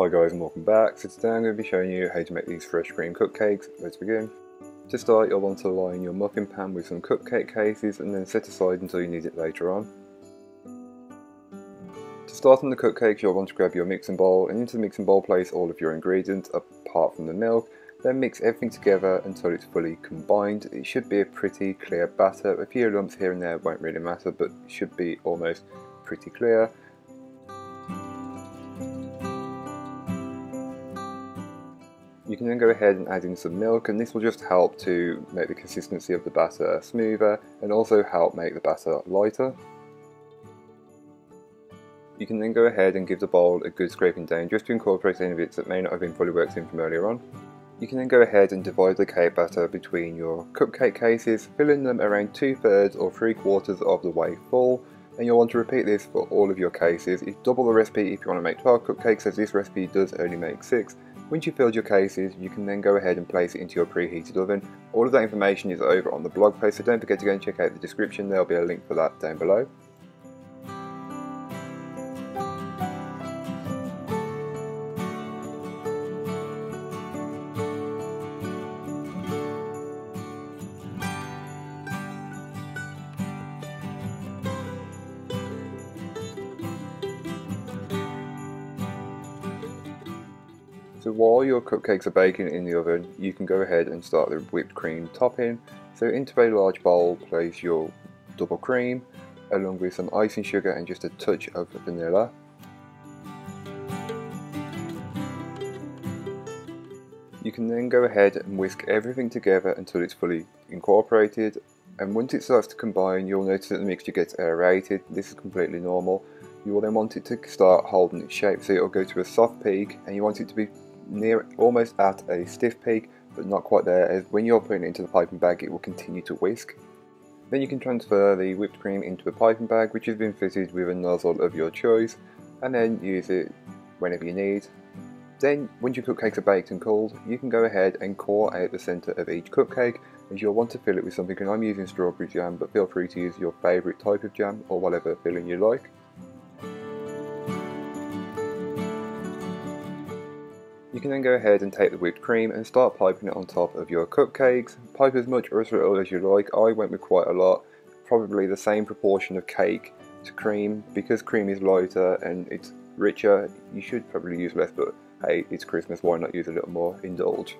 Hi guys and welcome back. So today I'm going to be showing you how to make these fresh cream cupcakes. Let's begin. To start, you'll want to line your muffin pan with some cupcake cases and then set aside until you need it later on. To start on the cupcakes, you'll want to grab your mixing bowl, and into the mixing bowl place all of your ingredients apart from the milk. Then mix everything together until it's fully combined. It should be a pretty clear batter. A few lumps here and there won't really matter, but it should be almost pretty clear. You can then go ahead and add in some milk, and this will just help to make the consistency of the batter smoother and also help make the batter lighter. You can then go ahead and give the bowl a good scraping down just to incorporate any bits that may not have been fully worked in from earlier on. You can then go ahead and divide the cake batter between your cupcake cases, filling them around 2/3 or 3/4 of the way full, and you'll want to repeat this for all of your cases. It's double the recipe if you want to make 12 cupcakes, as this recipe does only make 6. Once you've filled your cases, you can then go ahead and place it into your preheated oven. All of that information is over on the blog post, so don't forget to go and check out the description. There'll be a link for that down below. So while your cupcakes are baking in the oven, you can go ahead and start the whipped cream topping. So into a large bowl, place your double cream along with some icing sugar and just a touch of vanilla. You can then go ahead and whisk everything together until it's fully incorporated, and once it starts to combine, you'll notice that the mixture gets aerated. This is completely normal. You will then want it to start holding its shape, so it will go to a soft peak, and you want it to be near, almost at a stiff peak, but not quite there, as when you're putting it into the piping bag it will continue to whisk. Then you can transfer the whipped cream into a piping bag which has been fitted with a nozzle of your choice, and then use it whenever you need. Then once your cupcakes are baked and cooled, you can go ahead and core out the centre of each cupcake, as you'll want to fill it with something, and I'm using strawberry jam, but feel free to use your favourite type of jam or whatever filling you like. You can then go ahead and take the whipped cream and start piping it on top of your cupcakes. Pipe as much or as little as you like. I went with quite a lot, probably the same proportion of cake to cream, because cream is lighter and it's richer. You should probably use less, but hey, it's Christmas, why not use a little more? Indulge.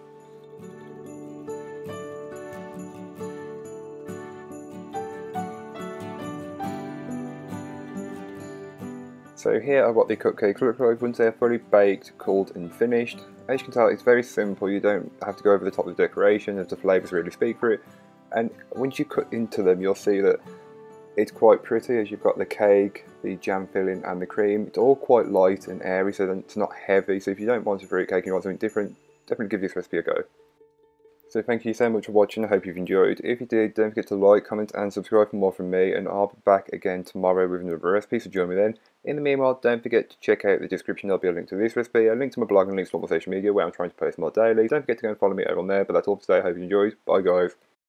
So here I've got the cupcakes look like once they're fully baked, cooled and finished. As you can tell, it's very simple, you don't have to go over the top of the decoration, as the flavours really speak for it. And once you cut into them, you'll see that it's quite pretty, as you've got the cake, the jam filling and the cream. It's all quite light and airy, so then it's not heavy, so if you don't want a fruit cake and you want something different, definitely give this recipe a go. So thank you so much for watching, I hope you've enjoyed. If you did, don't forget to like, comment and subscribe for more from me, and I'll be back again tomorrow with another recipe, so join me then. In the meanwhile, don't forget to check out the description, there'll be a link to this recipe, a link to my blog and links to all my social media where I'm trying to post more daily. Don't forget to go and follow me over on there, but that's all for today, I hope you enjoyed, bye guys.